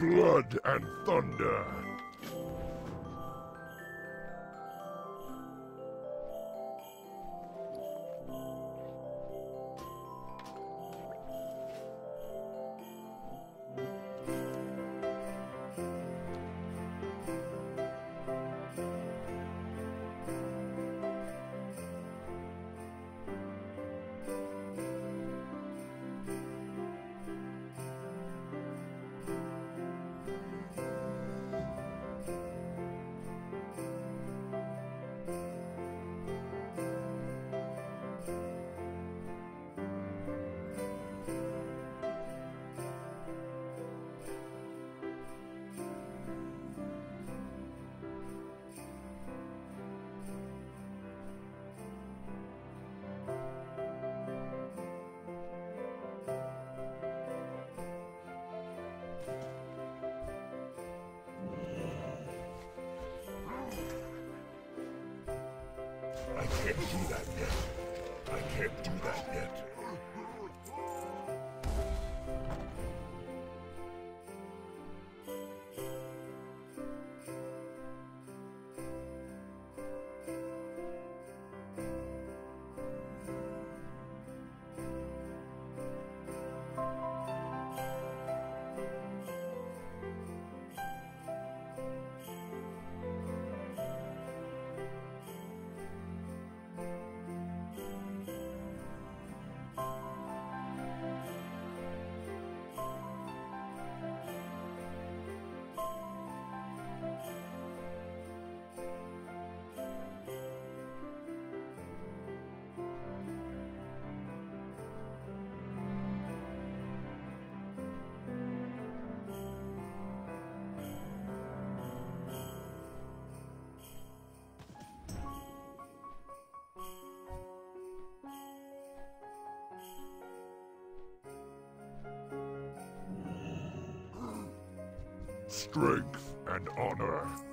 blood and thunder. I can't do that yet. Strength and honor.